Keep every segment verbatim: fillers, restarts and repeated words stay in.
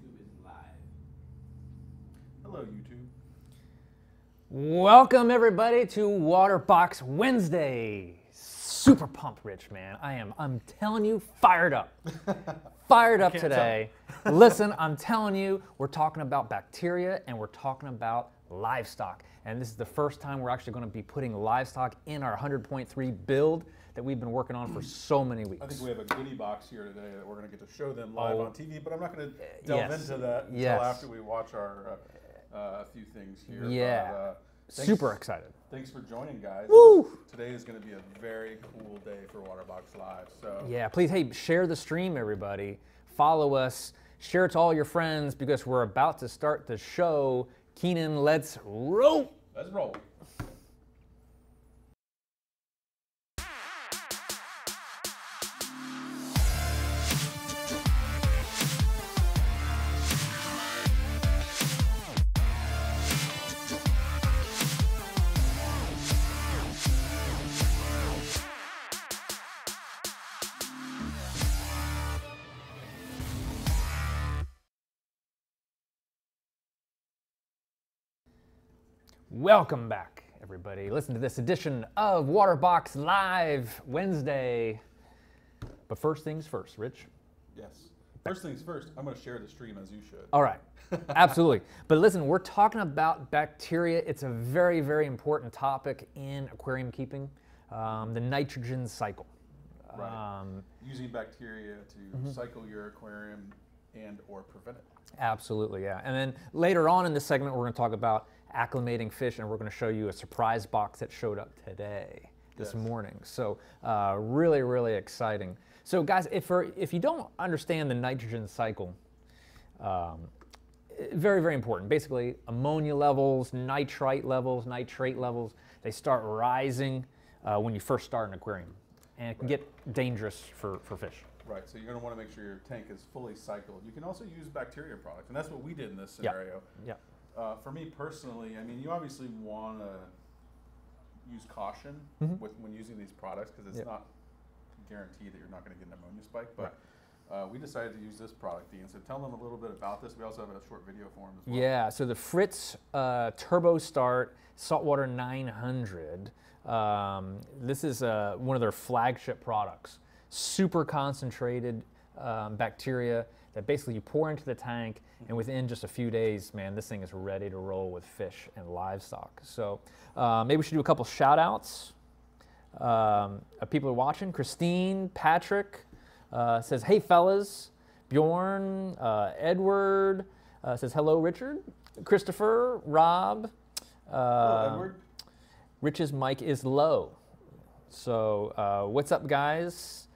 YouTube is live. Hello, YouTube. Welcome, everybody, to Waterbox Wednesday. Super pumped, Rich, man. I am, I'm telling you, fired up. Fired up today. Listen, I'm telling you, we're talking about bacteria and we're talking about livestock. And this is the first time we're actually going to be putting livestock in our one hundred point three build that we've been working on for so many weeks. I think we have a goodie box here today that we're going to get to show them live oh, on T V, but I'm not going to delve yes, into that until yes. after we watch our uh, uh, few things here. Yeah, but, uh, thanks, super excited. Thanks for joining, guys. Woo! Today is going to be a very cool day for Waterbox Live. So yeah, please, hey, share the stream, everybody. Follow us. Share it to all your friends because we're about to start the show. Keenan, let's roll. Let's roll. Welcome back, everybody. Listen to this edition of Waterbox Live Wednesday. But first things first, Rich. Yes. First things first, I'm going to share the stream as you should. All right. Absolutely. But listen, we're talking about bacteria. It's a very, very important topic in aquarium keeping, um, the nitrogen cycle. Right. Um, Using bacteria to mm-hmm. cycle your aquarium and or prevent it. Absolutely, yeah. And then later on in this segment, we're going to talk about acclimating fish, and we're going to show you a surprise box that showed up today, this yes. morning. So uh, really, really exciting. So guys, if, if you don't understand the nitrogen cycle, um, very, very important. Basically, ammonia levels, nitrite levels, nitrate levels, they start rising uh, when you first start an aquarium, and it can right. get dangerous for, for fish. Right, so you're going to want to make sure your tank is fully cycled. You can also use bacteria products, and that's what we did in this scenario. Yeah. Yep. Uh, for me personally, I mean, you obviously want to use caution mm-hmm. with when using these products because it's yep. not guaranteed that you're not going to get an ammonia spike. But right. uh, we decided to use this product, Dean. So tell them a little bit about this. We also have a short video for them as well. Yeah. So the Fritz uh, Turbo Start Saltwater nine hundred. Um, this is uh, one of their flagship products. Super concentrated um, bacteria that basically you pour into the tank, and within just a few days, man, this thing is ready to roll with fish and livestock. So uh, maybe we should do a couple shout-outs um, of people who are watching. Christine, Patrick uh, says, hey, fellas. Bjorn, uh, Edward uh, says, hello, Richard. Christopher, Rob. Uh, hello, Edward. Rich's mic is low. So uh, what's up, guys?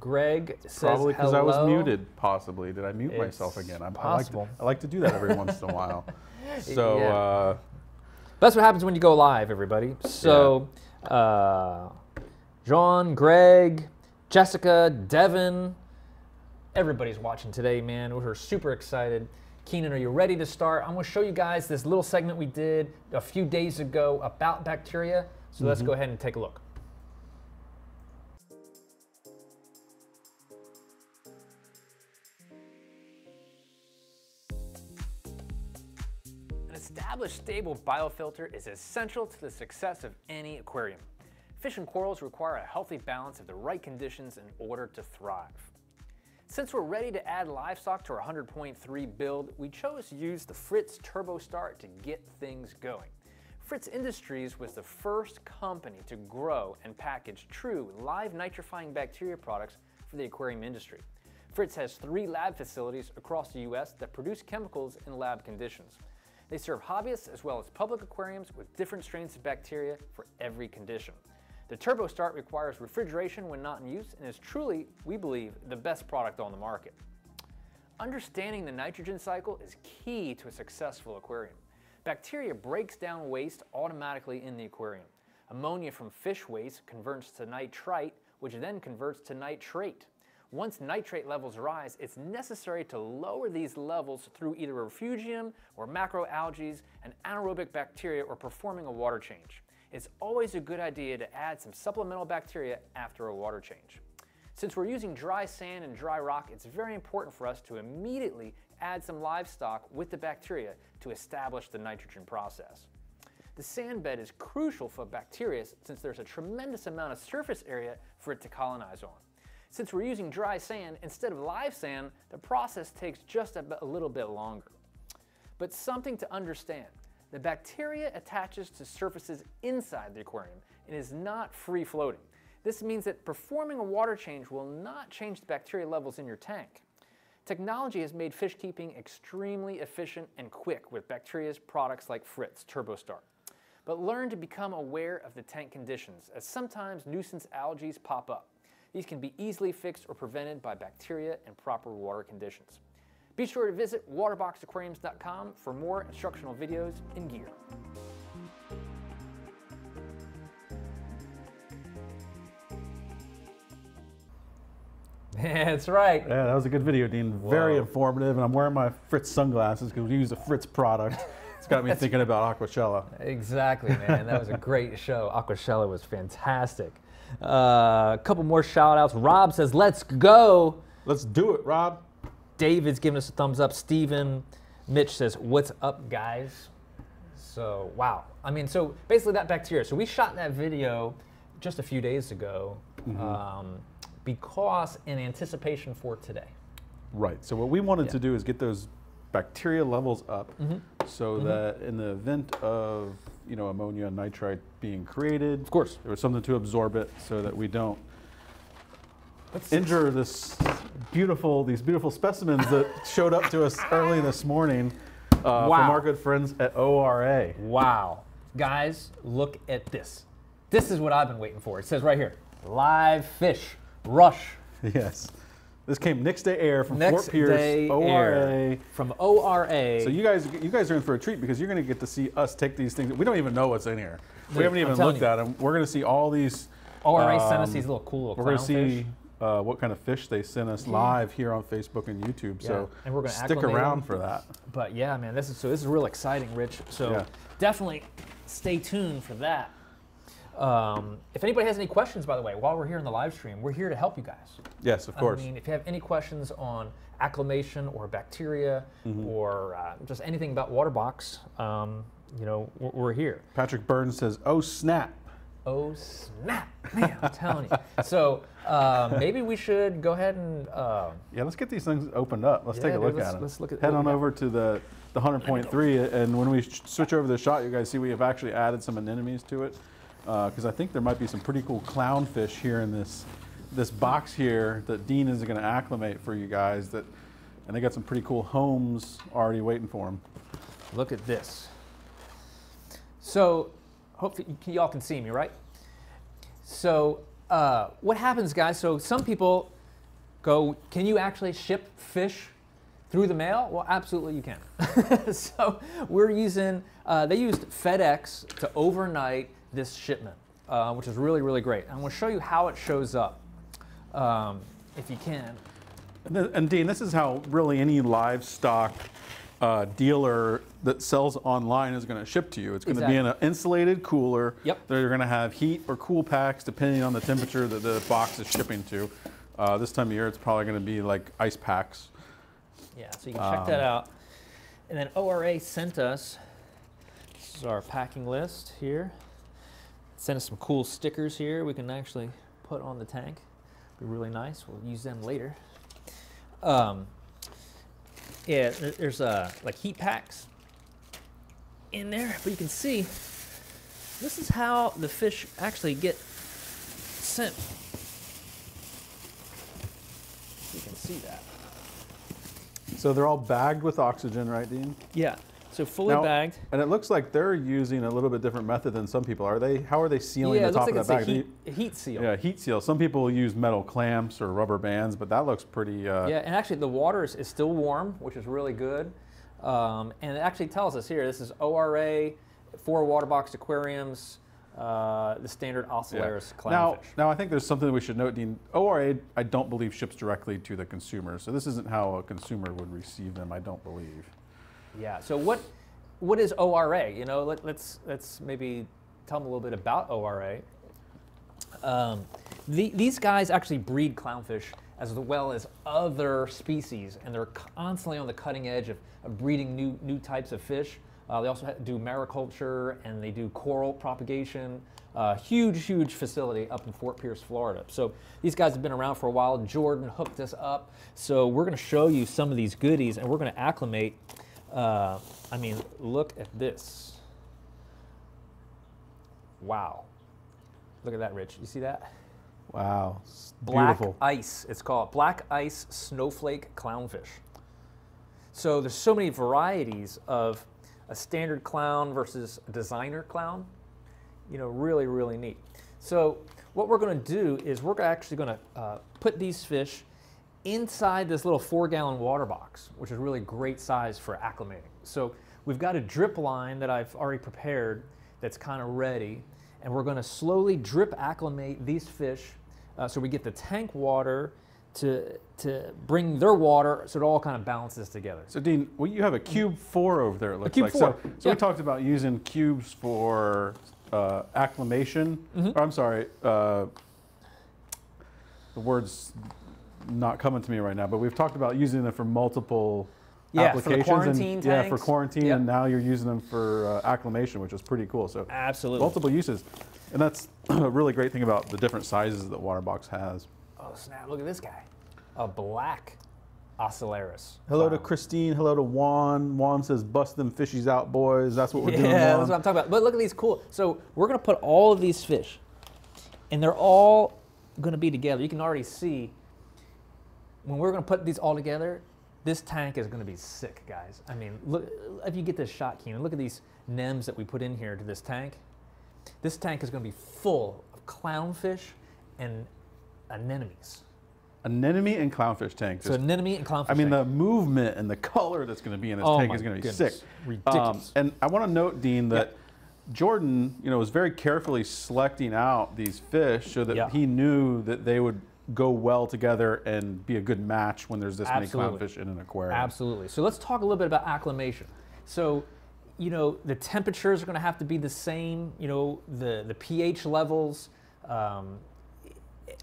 Greg says probably because I was muted, possibly. Did I mute it's myself again? I'm, I, like to, I like to do that every once in a while. So yeah. uh, that's what happens when you go live, everybody. So yeah. uh, John, Greg, Jessica, Devin, everybody's watching today, man. We're super excited. Keenan, are you ready to start? I'm going to show you guys this little segment we did a few days ago about bacteria. So mm-hmm. let's go ahead and take a look. Established stable biofilter is essential to the success of any aquarium. Fish and corals require a healthy balance of the right conditions in order to thrive. Since we're ready to add livestock to our one hundred point three build, we chose to use the Fritz Turbo Start to get things going. Fritz Industries was the first company to grow and package true live nitrifying bacteria products for the aquarium industry. Fritz has three lab facilities across the U S that produce chemicals in lab conditions. They serve hobbyists as well as public aquariums with different strains of bacteria for every condition. The Turbo Start requires refrigeration when not in use and is truly, we believe, the best product on the market. Understanding the nitrogen cycle is key to a successful aquarium. Bacteria breaks down waste automatically in the aquarium. Ammonia from fish waste converts to nitrite, which then converts to nitrate. Once nitrate levels rise, it's necessary to lower these levels through either refugium or macroalgae and anaerobic bacteria or performing a water change. It's always a good idea to add some supplemental bacteria after a water change. Since we're using dry sand and dry rock, it's very important for us to immediately add some livestock with the bacteria to establish the nitrogen process. The sand bed is crucial for bacteria since there's a tremendous amount of surface area for it to colonize on. Since we're using dry sand instead of live sand, the process takes just a, a little bit longer. But something to understand, the bacteria attaches to surfaces inside the aquarium and is not free floating. This means that performing a water change will not change the bacteria levels in your tank. Technology has made fish keeping extremely efficient and quick with bacteria's products like Fritz Turbo Start. But learn to become aware of the tank conditions, as sometimes nuisance algae pop up. These can be easily fixed or prevented by bacteria and proper water conditions. Be sure to visit waterbox aquariums dot com for more instructional videos and gear. That's right. Yeah, that was a good video, Dean. Whoa. Very informative, and I'm wearing my Fritz sunglasses because we use the Fritz product. It's got me thinking about Aquacella. Exactly, man. That was a great show. Aquacella was fantastic. Uh, a couple more shout-outs. Rob says, let's go. Let's do it, Rob. David's giving us a thumbs up. Steven. Mitch says, what's up, guys? So, wow. I mean, so basically that bacteria. So we shot that video just a few days ago. Mm-hmm. um, because in anticipation for today. Right, so what we wanted yeah. to do is get those bacteria levels up mm-hmm. so mm-hmm. that in the event of, you know, ammonia and nitrite being created, of course, there was something to absorb it so that we don't Let's injure this beautiful, these beautiful specimens that showed up to us early this morning uh, wow. from our good friends at O R A. Wow, guys, look at this. This is what I've been waiting for. It says right here, live fish. Rush. Yes. This came next day air from next Fort Pierce, O R A. From O R A. So you guys you guys are in for a treat because you're going to get to see us take these things. We don't even know what's in here. Dude, we haven't even looked you. at them. We're going to see all these. O R A um, sent us these little cool little clownfish. We're going to see uh, what kind of fish they sent us mm-hmm. live here on Facebook and YouTube. Yeah. So and we're gonna stick around them. for that. But yeah, man, this is so this is real exciting, Rich. So yeah. definitely stay tuned for that. Um, if anybody has any questions, by the way, while we're here in the live stream, we're here to help you guys. Yes, of course. I mean, if you have any questions on acclimation or bacteria mm-hmm. or uh, just anything about Waterbox, um, you know, we're, we're here. Patrick Burns says, oh, snap. Oh, snap. Man, I'm telling you. So uh, maybe we should go ahead and... Uh, yeah, let's get these things opened up. Let's yeah, take a look dude, at them. Let's look at Head on over to the, the one hundred point three, and when we switch over to the shot, you guys see we have actually added some anemones to it. Because uh, I think there might be some pretty cool clownfish here in this this box here that Dean is going to acclimate for you guys. That and they got some pretty cool homes already waiting for them. Look at this. So hopefully y'all can see me, right? So uh, what happens, guys? So some people go, can you actually ship fish through the mail? Well, absolutely you can. So we're using uh, they used FedEx to overnight this shipment, uh, which is really, really great. I'm gonna show you how it shows up, um, if you can. And, the, and Dean, this is how really any livestock uh, dealer that sells online is gonna ship to you. It's gonna exactly. be in an insulated cooler. Yep. They're gonna have heat or cool packs depending on the temperature that the box is shipping to. Uh, this time of year, it's probably gonna be like ice packs. Yeah, so you can check um, that out. And then O R A sent us, this is our packing list here. Send us some cool stickers here we can actually put on the tank. Be really nice. We'll use them later. Um, yeah, there's uh, like heat packs in there, but you can see this is how the fish actually get sent. You can see that. So they're all bagged with oxygen, right, Dean? Yeah. So fully now, bagged. And it looks like they're using a little bit different method than some people. Are they? How are they sealing yeah, the top like of that bag? Yeah, it looks like it's a heat, heat seal. Yeah, heat seal. Some people use metal clamps or rubber bands, but that looks pretty... Uh, yeah, and actually the water is, is still warm, which is really good. Um, and it actually tells us here, this is O R A, four Waterbox Aquariums, uh, the standard Ocellaris yeah. clownfish. Now, now, I think there's something that we should note, Dean. O R A, I don't believe, ships directly to the consumer. So this isn't how a consumer would receive them, I don't believe. Yeah. So what, what is O R A? You know, let, let's let's maybe tell them a little bit about O R A. Um, The, these guys actually breed clownfish as well as other species, and they're constantly on the cutting edge of, of breeding new, new types of fish. Uh, they also do mariculture, and they do coral propagation. Uh, huge, huge facility up in Fort Pierce, Florida. So these guys have been around for a while. Jordan hooked us up. So we're going to show you some of these goodies, and we're going to acclimate. Uh, I mean, look at this. Wow. Look at that, Rich. You see that? Wow. It's black beautiful. Ice, it's called. Black ice snowflake clownfish. So there's so many varieties of a standard clown versus a designer clown. You know, really, really neat. So what we're going to do is we're actually going to uh, put these fish inside this little four-gallon water box, which is really great size for acclimating. So we've got a drip line that I've already prepared that's kind of ready, and we're going to slowly drip acclimate these fish uh, so we get the tank water to, to bring their water, so it all kind of balances together. So Dean, well, you have a cube four over there, it looks like. So, so yeah. We talked about using cubes for uh, acclimation. Mm-hmm. Or, I'm sorry, uh, the word's not coming to me right now, but we've talked about using them for multiple yeah, applications. For quarantine and, yeah, for quarantine, yep. And now you're using them for uh, acclimation, which is pretty cool. So absolutely. Multiple uses. And that's a really great thing about the different sizes that Waterbox has. Oh, snap. Look at this guy. A black Ocellaris. Hello wow. to Christine. Hello to Juan. Juan says, bust them fishies out, boys. That's what we're yeah, doing, Juan. Yeah, that's what I'm talking about. But look at these cool. So we're going to put all of these fish, and they're all going to be together. You can already see when we're going to put these all together, this tank is going to be sick, guys. I mean, look, if you get this shot, Keenan, look at these N E Ms that we put in here to this tank. This tank is going to be full of clownfish and anemones. Anemone and clownfish tank. So anemone and clownfish tank. I mean, tank. The movement and the color that's going to be in this oh tank is going to be goodness. sick. Ridiculous. Um, and I want to note, Dean, that yep. Jordan, you know, was very carefully selecting out these fish so that yep. he knew that they would go well together and be a good match when there's this Absolutely. many clownfish in an aquarium. Absolutely. So let's talk a little bit about acclimation. So, you know, the temperatures are going to have to be the same, you know, the, the pH levels, um,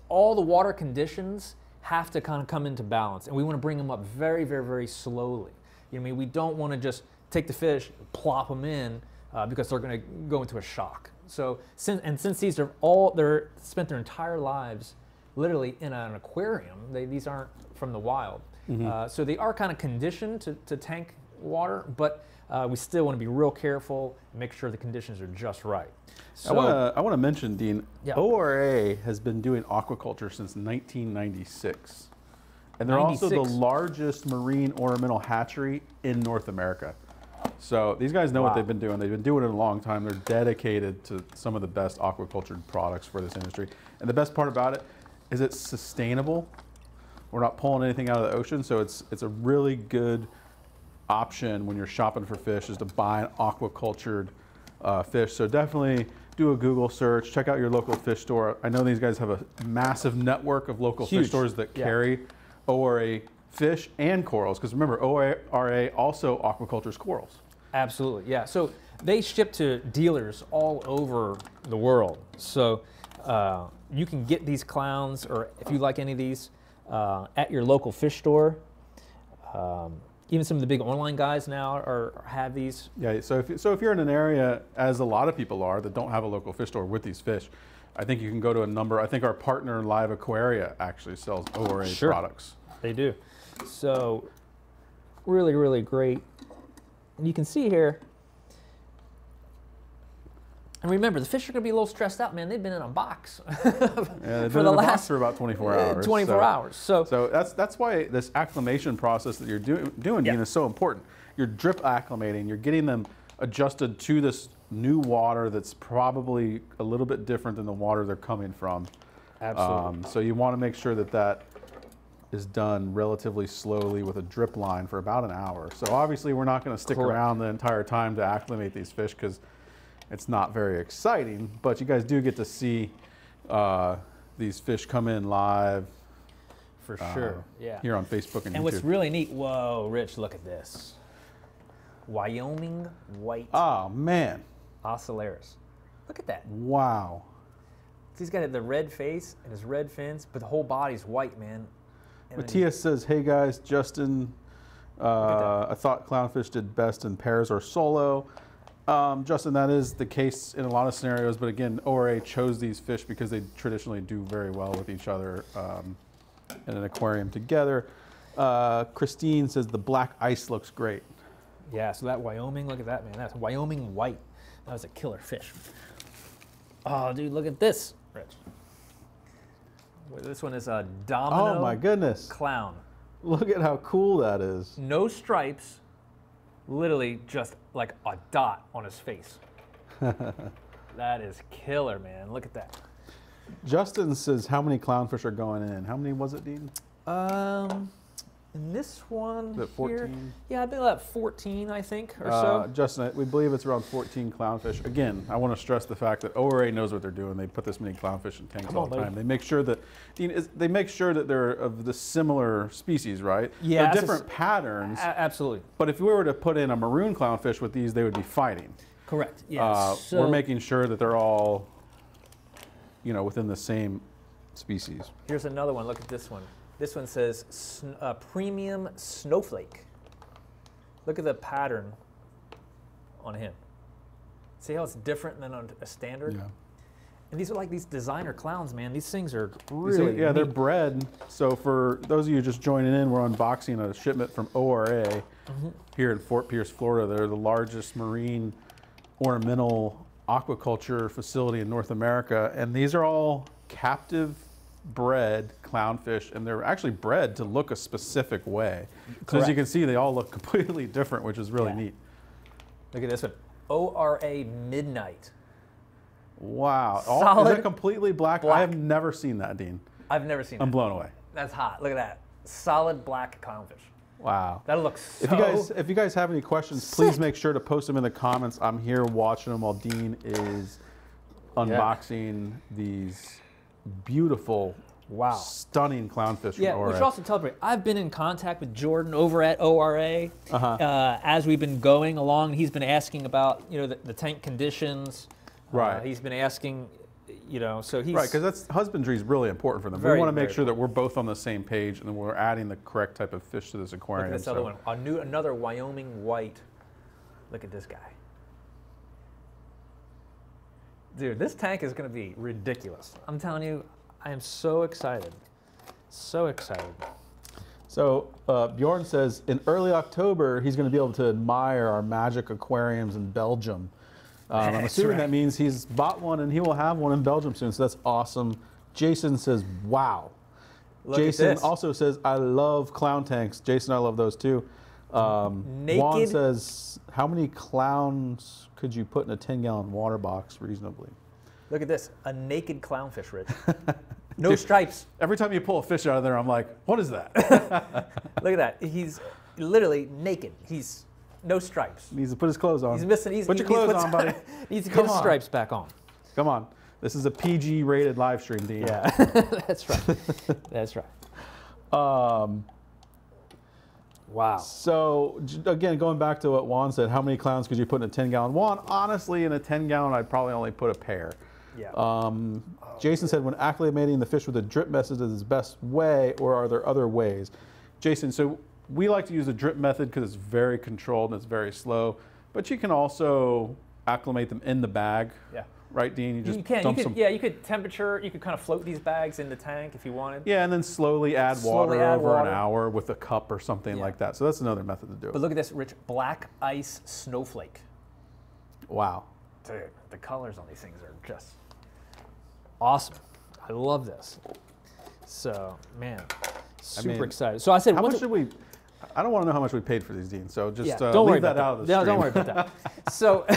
all the water conditions have to kind of come into balance. And we want to bring them up very, very, very slowly. You know what I mean? We don't want to just take the fish, plop them in, uh, because they're going to go into a shock. So, since, and since these are all, they're spent their entire lives literally in an aquarium, they, these aren't from the wild. Mm-hmm. uh, so they are kind of conditioned to, to tank water, but uh, we still want to be real careful and make sure the conditions are just right. So, I want to I want to mention, Dean, yeah. O R A has been doing aquaculture since nineteen ninety-six. And they're ninety-six. Also the largest marine ornamental hatchery in North America. So these guys know wow. what they've been doing. They've been doing it a long time. They're dedicated to some of the best aquaculture products for this industry. And the best part about it is it's sustainable. We're not pulling anything out of the ocean, so it's it's a really good option when you're shopping for fish is to buy an aquacultured uh, fish. So definitely do a Google search, check out your local fish store. I know these guys have a massive network of local Huge. fish stores that yeah. carry O R A fish and corals, because remember, O R A also aquacultures corals. Absolutely, yeah. So they ship to dealers all over the world. So. Uh, you can get these clowns, or if you like any of these, uh, at your local fish store. Um, even some of the big online guys now are, are have these. Yeah, so if, so if you're in an area, as a lot of people are, that don't have a local fish store with these fish, I think you can go to a number. I think our partner Live Aquaria actually sells O R A sure. products. They do. So really, really great. And you can see here, and remember, the fish are going to be a little stressed out, man. They've been in a box yeah, they've for been the in last a box for about twenty-four hours. twenty-four so, hours. So, so that's that's why this acclimation process that you're do, doing, yeah. Dean, is so important. You're drip acclimating. You're getting them adjusted to this new water that's probably a little bit different than the water they're coming from. Absolutely. Um, so you want to make sure that that is done relatively slowly with a drip line for about an hour. So obviously, we're not going to stick Correct. around the entire time to acclimate these fish because it's not very exciting, but you guys do get to see uh, these fish come in live. For sure, uh, yeah. Here on Facebook and, and YouTube. And what's really neat, whoa, Rich, look at this. Wyoming white. Oh, man. Ocellaris. Look at that. Wow. He's got the red face and his red fins, but the whole body's white, man. And Matias he, says, hey guys, Justin, uh, I thought clownfish did best in pairs or solo. Um, Justin, that is the case in a lot of scenarios, but again, O R A chose these fish because they traditionally do very well with each other um, in an aquarium together. Uh, Christine says, the black ice looks great. Yeah, so that Wyoming, look at that, man. That's Wyoming white. That was a killer fish. Oh, dude, look at this, Rich. This one is a domino. Oh my goodness. Clown. Look at how cool that is. No stripes, literally just like a dot on his face. That is killer, man. Look at that. Justin says, how many clownfish are going in? How many was it, Dean? Um, in this one here, fourteen? Yeah, I think about fourteen, I think, or uh, so. Justin, we believe it's around fourteen clownfish. Again, I want to stress the fact that O R A knows what they're doing. They put this many clownfish in tanks all the time. They make sure that they make sure that they're of the similar species, right? Yeah, they're different a, patterns. A, absolutely. But if we were to put in a maroon clownfish with these, they would be fighting. Correct. Yes. Uh, so, we're making sure that they're all, you know, within the same species. Here's another one. Look at this one. This one says sn uh, premium snowflake. Look at the pattern on him. See how it's different than on a standard? Yeah. And these are like these designer clowns, man. These things are really these are, yeah, neat. They're bred. So for those of you just joining in, we're unboxing a shipment from O R A mm-hmm. here in Fort Pierce, Florida. They're the largest marine ornamental aquaculture facility in North America. And these are all captive bred clownfish, and they're actually bred to look a specific way. So as you can see, they all look completely different, which is really yeah. neat. Look at this one, O R A Midnight. Wow, all, is it completely black? black? I have never seen that, Dean. I've never seen it. I'm that. blown away. That's hot, look at that. Solid black clownfish. Wow. That looks so if you guys, if you guys have any questions, sick. Please make sure to post them in the comments. I'm here watching them while Dean is unboxing yeah. these beautiful, wow, stunning clownfish from yeah, O R A. We should also tell you, I've been in contact with Jordan over at O R A uh-huh. uh, as we've been going along. He's been asking about, you know, the, the tank conditions. Right. Uh, he's been asking, you know, so he's... Right, because that's husbandry is really important for them. Very, we want to make sure important. that we're both on the same page and we're adding the correct type of fish to this aquarium. Look at this so. other one. A new, another Wyoming white. Look at this guy. Dude, this tank is going to be ridiculous. I'm telling you, I am so excited. So excited. So uh, Bjorn says, in early October, he's going to be able to admire our magic aquariums in Belgium. Um, I'm assuming right. that means he's bought one and he will have one in Belgium soon, so that's awesome. Jason says, wow. Look Jason also says, I love clown tanks. Jason, I love those too. Um, Naked. Juan says, how many clowns could you put in a ten gallon water box reasonably? Look at this, a naked clownfish, Rich. No Dude, stripes. Every time you pull a fish out of there, I'm like, what is that? Look at that, he's literally naked. He's no stripes. He needs to put his clothes on. He's missing, he's, put your he, clothes on, buddy. He needs to Come get on. his stripes back on. Come on, this is a P G rated live stream, Dean. Yeah, that's right, that's right. Um, Wow. So again, going back to what Juan said, how many clowns could you put in a ten gallon? Juan, honestly, in a ten gallon, I'd probably only put a pair. Yeah. Um, oh, Jason good. said, when acclimating the fish with a drip method is the best way, or are there other ways? Jason, so we like to use the drip method because it's very controlled and it's very slow, but you can also acclimate them in the bag. Yeah. Right, Dean? You just you can. Dump you could, some... Yeah, you could temperature, you could kind of float these bags in the tank if you wanted. Yeah, and then slowly add slowly water add over water. an hour with a cup or something yeah. like that. So that's another method to do it. But look at this, Rich, black ice snowflake. Wow. Dude, the colors on these things are just awesome. I love this. So, man, super I mean, excited. So I said, how much did we... I don't want to know how much we paid for these, Dean, so just yeah, uh, don't leave worry that out of the no, stream. Don't worry about that. So...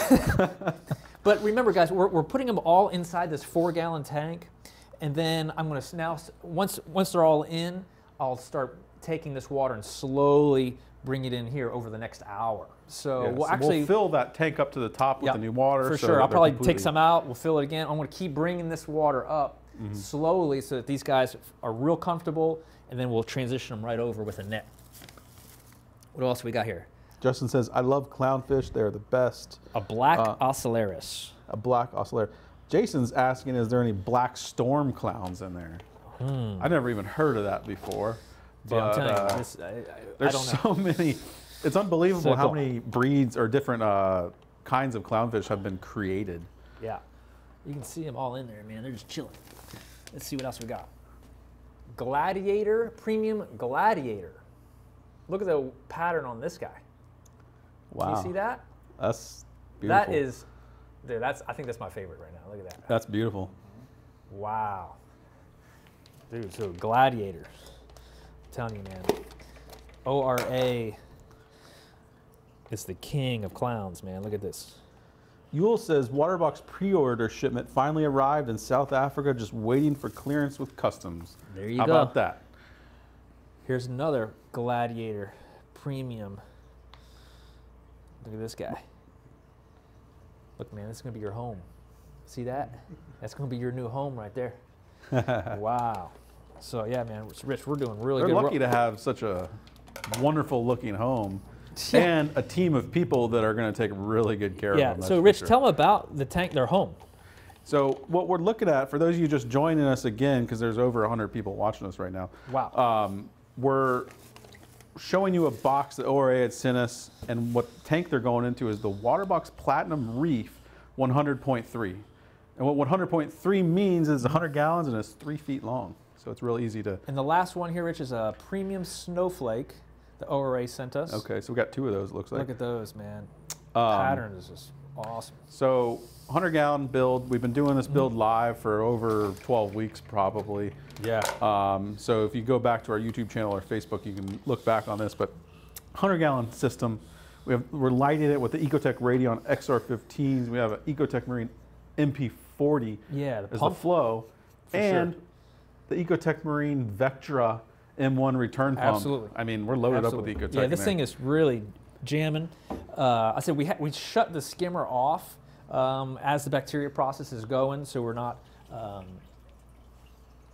But remember, guys, we're, we're putting them all inside this four gallon tank, and then I'm going to now, once, once they're all in, I'll start taking this water and slowly bring it in here over the next hour. So yeah, we'll so actually- we'll fill that tank up to the top with yeah, the new water. For so sure. I'll probably completely... take some out. We'll fill it again. I'm going to keep bringing this water up mm-hmm. slowly so that these guys are real comfortable, and then we'll transition them right over with a net. What else we got here? Justin says, I love clownfish. They're the best. A black uh, oscillaris. A black oscillaris. Jason's asking, is there any black storm clowns in there? Hmm. I never even heard of that before. But, yeah, I'm telling uh, you, this, I, I, there's I don't know. so many. It's unbelievable so how cool. many breeds or different uh, kinds of clownfish have been created. Yeah, you can see them all in there, man. They're just chilling. Let's see what else we got. Gladiator, premium gladiator. Look at the pattern on this guy. Wow. Do you see that? That's beautiful. That is, dude, that's, I think that's my favorite right now. Look at that. That's beautiful. Wow. Dude, so gladiator. I'm telling you, man. O R A is the king of clowns, man. Look at this. Yule says, Waterbox pre-order shipment finally arrived in South Africa, just waiting for clearance with customs. There you go. How about that? Here's another gladiator premium. Look at this guy. Look, man, this is going to be your home. See that? That's going to be your new home right there. Wow. So, yeah, man, Rich, we're doing really They're good. We're lucky to have such a wonderful-looking home. Yeah. And a team of people that are going to take really good care yeah. of them. So, Rich, sure. tell them about the tank, their home. So, what we're looking at, for those of you just joining us again, because there's over one hundred people watching us right now. Wow. Um, we're showing you a box that O R A had sent us, and what tank they're going into is the Waterbox Platinum Reef one hundred point three. And what one hundred point three means is one hundred gallons and it's three feet long. So it's real easy to... And the last one here, Rich, is a premium snowflake that O R A sent us. Okay, so we got two of those, it looks like. Look at those, man. Um, pattern is just awesome. So one hundred gallon build. We've been doing this build mm. live for over twelve weeks probably. Yeah. Um, so if you go back to our YouTube channel or Facebook, you can look back on this. But one hundred gallon system. We have, we're lighting it with the Ecotech Radion X R fifteens. We have an Ecotech Marine M P forty yeah, the as pump, the flow. And... Sure. The Ecotech Marine Vectra M one return pump. Absolutely. I mean, we're loaded Absolutely. up with Ecotech. Yeah, this man. thing is really jamming. Uh, I said we ha we shut the skimmer off um, as the bacteria process is going, so we're not um,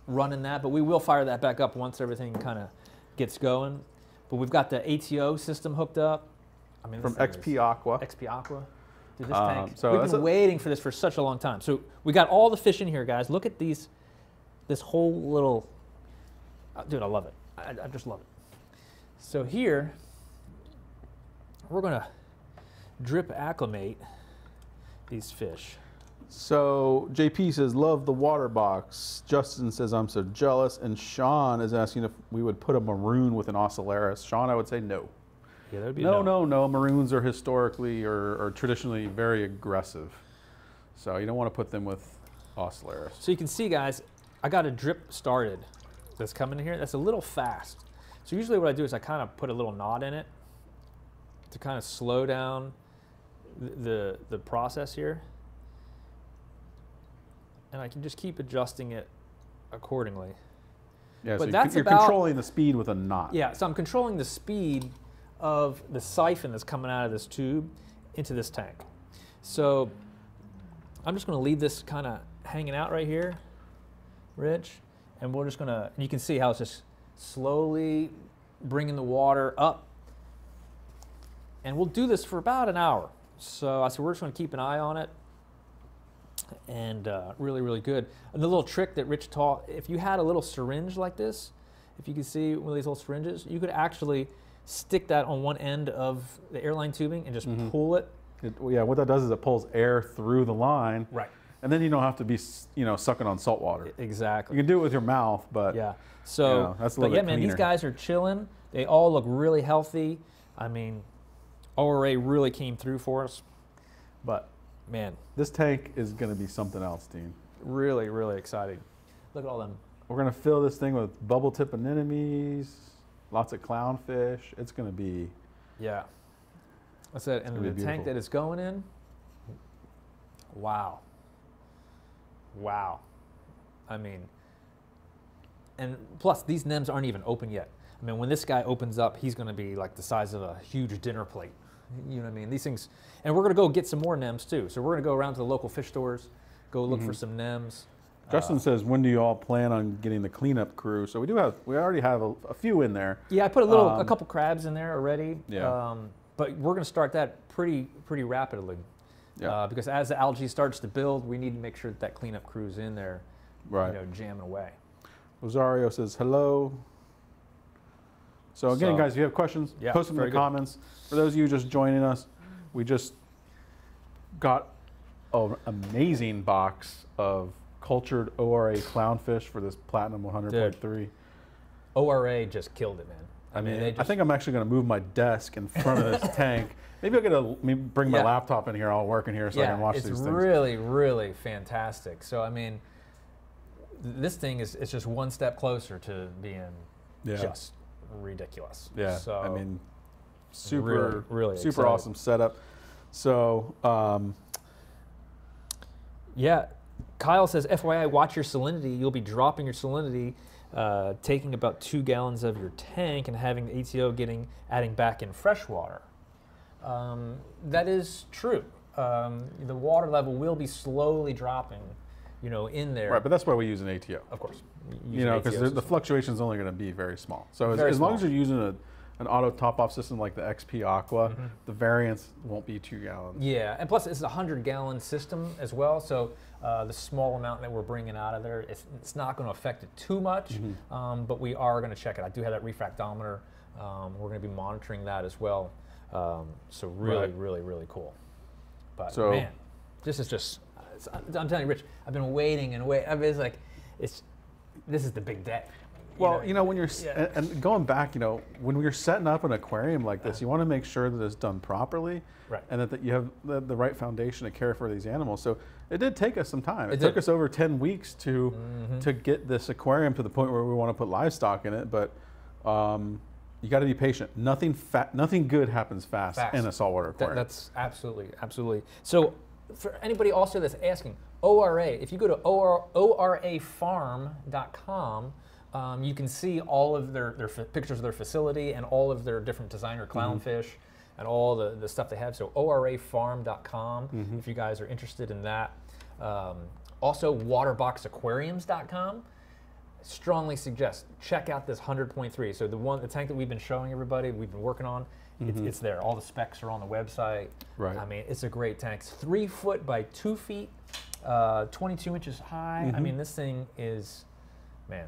running that, but we will fire that back up once everything kind of gets going. But we've got the A T O system hooked up. I mean, from X P Aqua. X P Aqua. Dude, this um, tank. So we've been waiting for this for such a long time. So we got all the fish in here, guys. Look at these. This whole little, uh, dude, I love it. I, I just love it. So here, we're gonna drip acclimate these fish. So J P says, love the water box. Justin says, I'm so jealous. And Sean is asking if we would put a maroon with an Ocellaris. Sean, I would say no. Yeah, that would be no, no, no, no. Maroons are historically or, or traditionally very aggressive. So you don't wanna put them with Ocellaris. So you can see, guys, I got a drip started that's coming in here. That's a little fast. So usually what I do is I kind of put a little knot in it to kind of slow down the, the, the process here. And I can just keep adjusting it accordingly. Yeah, but so that's you're about, controlling the speed with a knot. Yeah, so I'm controlling the speed of the siphon that's coming out of this tube into this tank. So I'm just going to leave this kind of hanging out right here, Rich, and we're just gonna, you can see how it's just slowly bringing the water up. And we'll do this for about an hour. So I said, we're just gonna keep an eye on it. And uh, really, really good. And the little trick that Rich taught, if you had a little syringe like this, if you can see one of these little syringes, you could actually stick that on one end of the airline tubing and just mm-hmm. pull it. it. Yeah, what that does is it pulls air through the line. Right. And then you don't have to be, you know, sucking on salt water. Exactly. You can do it with your mouth, but yeah. So, you know, that's a little bit cleaner. But yeah, man, these guys are chilling. They all look really healthy. I mean, O R A really came through for us. But man, this tank is going to be something else, Dean. Really, really exciting. Look at all them. We're going to fill this thing with bubble tip anemones, lots of clownfish. It's going to be. Yeah. That's it. And the tank that it's going in. Wow. Wow. I mean, and plus these N E Ms aren't even open yet. I mean, when this guy opens up, he's going to be like the size of a huge dinner plate. You know what I mean? These things, and we're going to go get some more N E Ms too. So we're going to go around to the local fish stores, go look mm-hmm. for some N E Ms. Justin uh, says, when do you all plan on getting the cleanup crew? So we do have, we already have a, a few in there. Yeah, I put a little, um, a couple crabs in there already. Yeah. Um, but we're going to start that pretty, pretty rapidly. yeah. uh, because as the algae starts to build, we need to make sure that that cleanup crew's in there, right. you know, jamming away. Rosario says hello. So again, so, guys, if you have questions, yeah, post them in the good. comments. For those of you just joining us, we just got an amazing box of cultured O R A clownfish for this Platinum one hundred point three. O R A just killed it, man. I mean, I, mean, they just... I think I'm actually going to move my desk in front of this tank. Maybe I'll get a maybe bring my yeah. laptop in here. I'll work in here so yeah, I can watch these things. It's really, really fantastic. So I mean, this thing is it's just one step closer to being yeah. just ridiculous. Yeah. So I mean, super, really, really super excited. awesome setup. So um, yeah, Kyle says, F Y I, watch your salinity. You'll be dropping your salinity. Uh, taking about two gallons of your tank and having the A T O getting adding back in fresh water. Um, that is true. Um, the water level will be slowly dropping, you know, in there. Right, but that's why we use an A T O. Of course. You know, because the fluctuation is only going to be very small. So as, as long as you're using a, an auto top-off system like the X P Aqua, mm-hmm. the variance won't be two gallons. Yeah, and plus it's a hundred gallon system as well, so Uh, the small amount that we're bringing out of there, it's, it's not going to affect it too much, mm-hmm. um, but we are going to check it. I do have that refractometer. Um, we're going to be monitoring that as well. Um, so really, right. really, really cool. But so, man, this is just, it's, I'm telling you, Rich, I've been waiting and waiting. I mean, it's like, it's, this is the big day. Well, you know, when you're, yeah. and going back, you know, when we are setting up an aquarium like this, you want to make sure that it's done properly right. and that, that you have the, the right foundation to care for these animals. So it did take us some time. It, it took us over ten weeks to mm-hmm. to get this aquarium to the point where we want to put livestock in it. But um, you got to be patient. Nothing fat, nothing good happens fast, fast. in a saltwater aquarium. That, that's absolutely, absolutely. So for anybody also that's asking, O R A, if you go to O R A farm dot com, Um, you can see all of their, their pictures of their facility and all of their different designer clownfish mm-hmm. and all the, the stuff they have. So O R A farm dot com mm-hmm. if you guys are interested in that. Um, also, Waterbox Aquariums dot com. Strongly suggest check out this one hundred point three. So the one the tank that we've been showing everybody, we've been working on, mm-hmm. it's, it's there. All the specs are on the website. Right. I mean, it's a great tank. It's three foot by two feet, uh, twenty-two inches high. Mm-hmm. I mean, this thing is, man.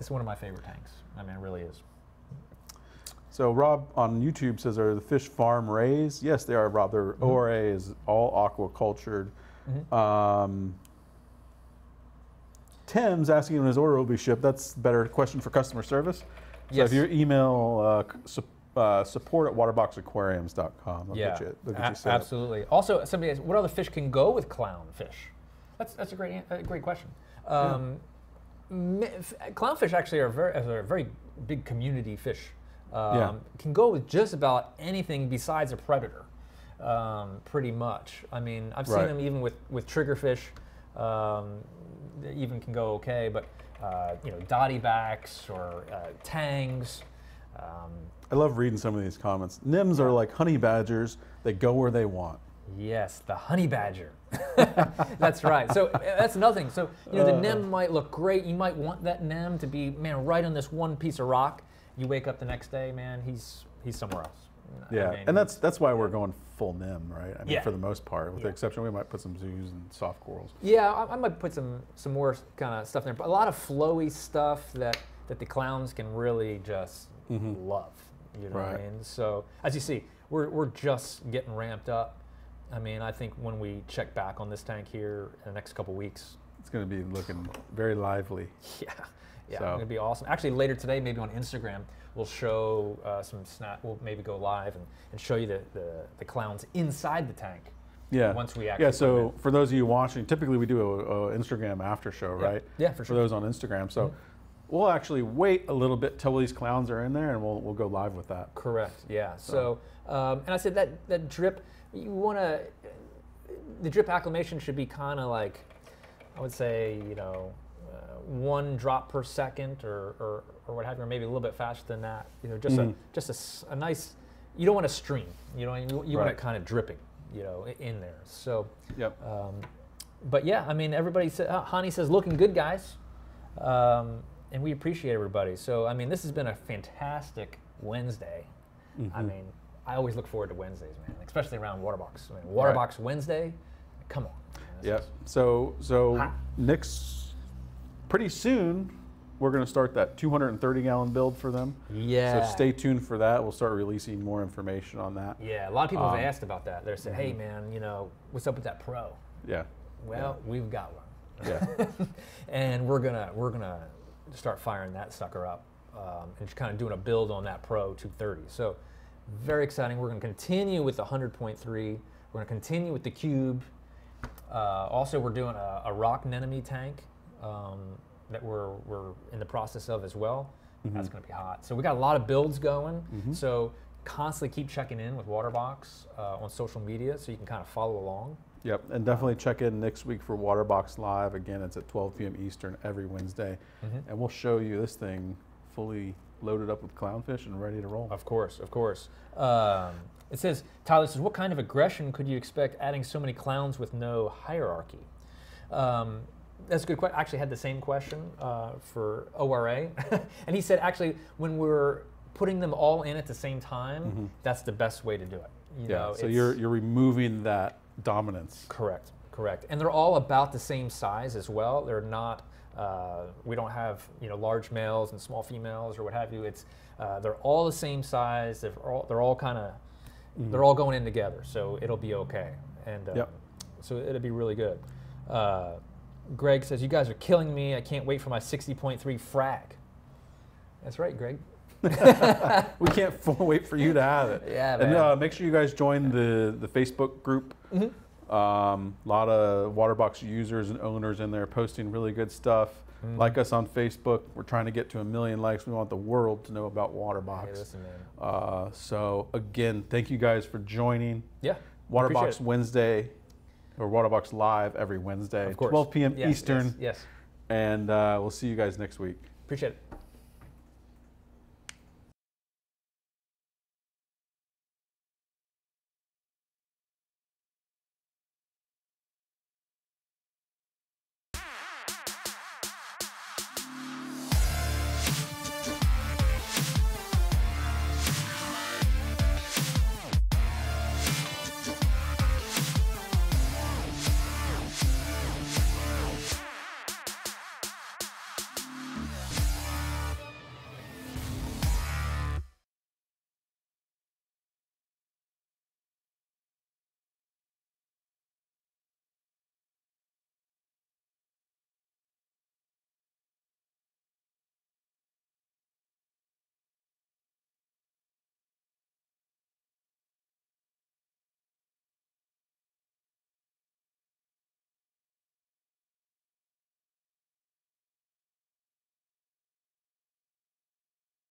It's one of my favorite tanks. I mean, it really is. So Rob on YouTube says, are the fish farm raised? Yes, they are, Rob. Their mm-hmm. O R A is all aquacultured. Mm-hmm. um, Tim's asking when his order will be shipped. That's a better question for customer service. So yes. if you email uh, su uh, support at waterbox aquariums dot com, yeah, get you, they'll get you set up. Absolutely. Also, somebody asked, what other fish can go with clownfish? That's, that's a great, a great question. Um, yeah. Clownfish actually are very, are a very big community fish. Um, yeah. Can go with just about anything besides a predator, um, pretty much. I mean, I've right. seen them even with with triggerfish. Um, they even can go okay, but uh, you know, dottybacks or uh, tangs. Um, I love reading some of these comments. Nims are like honey badgers; they go where they want. Yes, the honey badger. That's right. So that's another thing. So you know, the uh, nem might look great. You might want that nem to be, man, right on this one piece of rock. You wake up the next day, man, he's he's somewhere else. Yeah, I mean, and that's that's why we're going full nem, right? I mean, yeah. for the most part, with yeah. the exception we might put some zoos and soft corals. Yeah, I, I might put some some more kind of stuff in there, but a lot of flowy stuff that that the clowns can really just mm-hmm. love. You know right. what I mean? So as you see, we're we're just getting ramped up. I mean, I think when we check back on this tank here in the next couple weeks, it's going to be looking very lively. Yeah, yeah, so. It's going to be awesome. Actually, later today, maybe on Instagram, we'll show uh, some snap. We'll maybe go live and, and show you the, the the clowns inside the tank. Yeah. Once we actually. Yeah. So for those of you watching, typically we do a, a Instagram after show, right? Yeah, yeah, for sure. For those on Instagram, so. Mm-hmm. We'll actually wait a little bit till these clowns are in there, and we'll we'll go live with that. Correct. Yeah. So, so um, and I said that that drip, you want to, the drip acclimation should be kind of like, I would say, you know, uh, one drop per second, or, or or what have you, or maybe a little bit faster than that. You know, just mm-hmm. a just a, a nice. You don't want a stream. You know, you, you right. want it kind of dripping. You know, in there. So. Yep. Um, but yeah, I mean, everybody said. Uh, Hani says, "Looking good, guys." Um, And we appreciate everybody. So, I mean, this has been a fantastic Wednesday. Mm-hmm. I mean, I always look forward to Wednesdays, man, especially around Waterbox. I mean, Waterbox right. Wednesday, come on. Yeah. So so huh? next, pretty soon, we're going to start that two hundred thirty gallon build for them. Yeah. So stay tuned for that. We'll start releasing more information on that. Yeah, a lot of people um, have asked about that. They're saying, hey, man, you know, what's up with that Pro? Yeah. Well, yeah. we've got one. Yeah. And we're gonna we're gonna start firing that sucker up um, and just kind of doing a build on that Pro two thirty. So very exciting. We're gonna continue with the one hundred point three. We're gonna continue with the Cube. Uh, also, we're doing a, a rock anemone tank um, that we're we're in the process of as well. Mm-hmm. That's gonna be hot. So we got a lot of builds going. Mm-hmm. So constantly keep checking in with Waterbox uh, on social media so you can kind of follow along. Yep, and definitely check in next week for Waterbox Live. Again, it's at twelve p m Eastern every Wednesday. Mm-hmm. And we'll show you this thing fully loaded up with clownfish and ready to roll. Of course, of course. Um, it says, Tyler says, what kind of aggression could you expect adding so many clowns with no hierarchy? Um, that's a good question. I actually had the same question uh, for O R A. And he said, actually, when we're putting them all in at the same time, mm-hmm. that's the best way to do it. You yeah, know, so you're, you're removing that dominance. Correct, correct. And they're all about the same size as well. They're not, uh, we don't have, you know, large males and small females or what have you. It's, uh, they're all the same size. They're all, they're all kind of, mm-hmm. they're all going in together. So it'll be okay. And um, yep. so it'll be really good. Uh, Greg says, you guys are killing me. I can't wait for my sixty point three frag. That's right, Greg. We can't wait for you to have it. Yeah, man. And uh, make sure you guys join the, the Facebook group. Mm-hmm. Um, a lot of Waterbox users and owners in there posting really good stuff. Mm-hmm. Like us on Facebook. We're trying to get to a million likes. We want the world to know about Waterbox. Hey, listen, man. Uh, so again, thank you guys for joining. Yeah, Waterbox Wednesday or Waterbox Live every Wednesday, twelve p m Yes, Eastern. Yes, yes. And uh, we'll see you guys next week. Appreciate it.